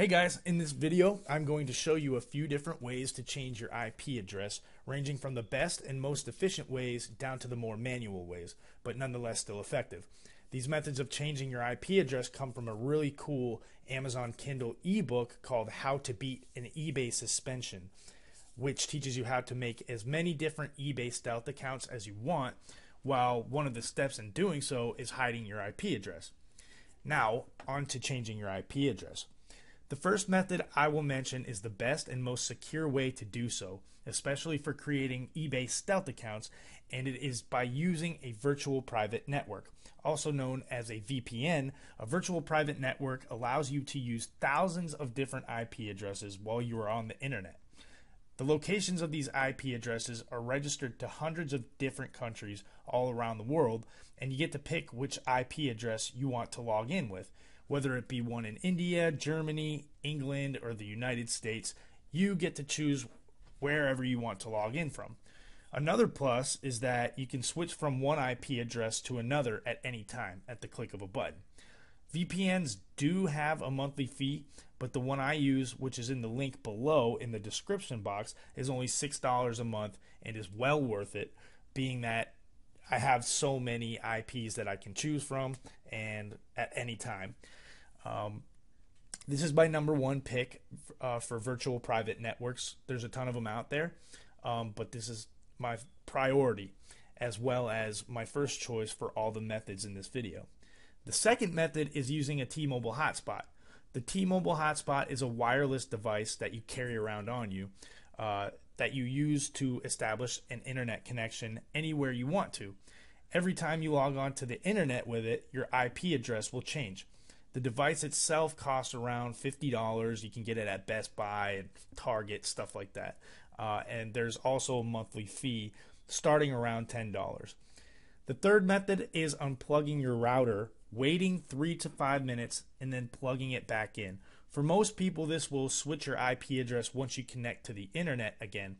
Hey guys, in this video, I'm going to show you a few different ways to change your IP address, ranging from the best and most efficient ways down to the more manual ways, but nonetheless still effective. These methods of changing your IP address come from a really cool Amazon Kindle ebook called How to Beat an eBay Suspension, which teaches you how to make as many different eBay stealth accounts as you want, while one of the steps in doing so is hiding your IP address. Now, on to changing your IP address. The first method I will mention is the best and most secure way to do so, especially for creating eBay stealth accounts, and it is by using a virtual private network. Also known as a VPN, a virtual private network allows you to use thousands of different IP addresses while you are on the internet. The locations of these IP addresses are registered to hundreds of different countries all around the world, and you get to pick which IP address you want to log in with. Whether it be one in India, Germany, England, or the United States, you get to choose wherever you want to log in from. Another plus is that you can switch from one IP address to another at any time at the click of a button. VPNs do have a monthly fee, but the one I use, which is in the link below in the description box, is only $6 a month and is well worth it, being that I have so many IPs that I can choose from and at any time. This is my number one pick for virtual private networks. There's a ton of them out there, but this is my priority as well as my first choice for all the methods in this video. The second method is using a T-Mobile hotspot. The T-Mobile hotspot is a wireless device that you carry around on you that you use to establish an internet connection anywhere you want to. Every time you log on to the internet with it, your IP address will change. The device itself costs around $50. You can get it at Best Buy and Target, stuff like that. And there's also a monthly fee starting around $10. The third method is unplugging your router, waiting 3 to 5 minutes, and then plugging it back in. For most people, this will switch your IP address once you connect to the internet again.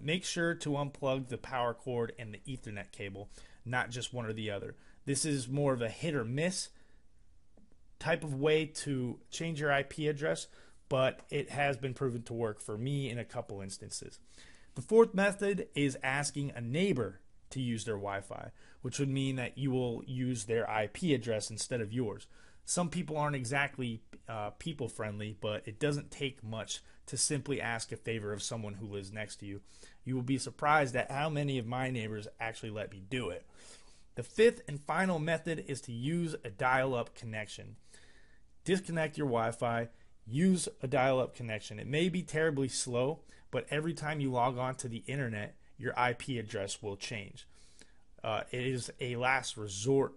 Make sure to unplug the power cord and the Ethernet cable, not just one or the other. This is more of a hit or miss type of way to change your IP address, but it has been proven to work for me in a couple instances. The fourth method is asking a neighbor to use their Wi-Fi, which would mean that you will use their IP address instead of yours. Some people aren't exactly people friendly, but it doesn't take much to simply ask a favor of someone who lives next to you. You will be surprised at how many of my neighbors actually let me do it. The fifth and final method is to use a dial-up connection. Disconnect your Wi-Fi, use a dial-up connection. It may be terribly slow, but every time you log on to the internet, your IP address will change. It is a last resort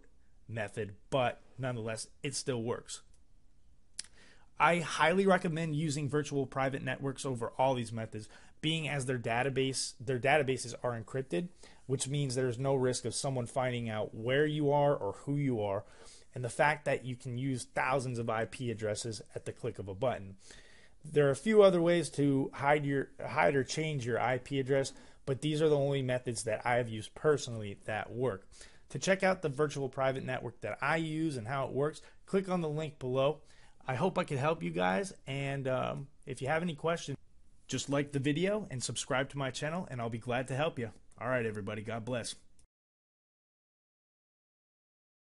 method, but nonetheless, it still works. I highly recommend using virtual private networks over all these methods, being as their databases are encrypted, which means there's no risk of someone finding out where you are or who you are, and the fact that you can use thousands of IP addresses at the click of a button. There are a few other ways to hide or change your IP address, but these are the only methods that I have used personally that work. To check out the virtual private network that I use and how it works, click on the link below. I hope I could help you guys, and if you have any questions, just like the video and subscribe to my channel, and I'll be glad to help you. All right, everybody, God bless.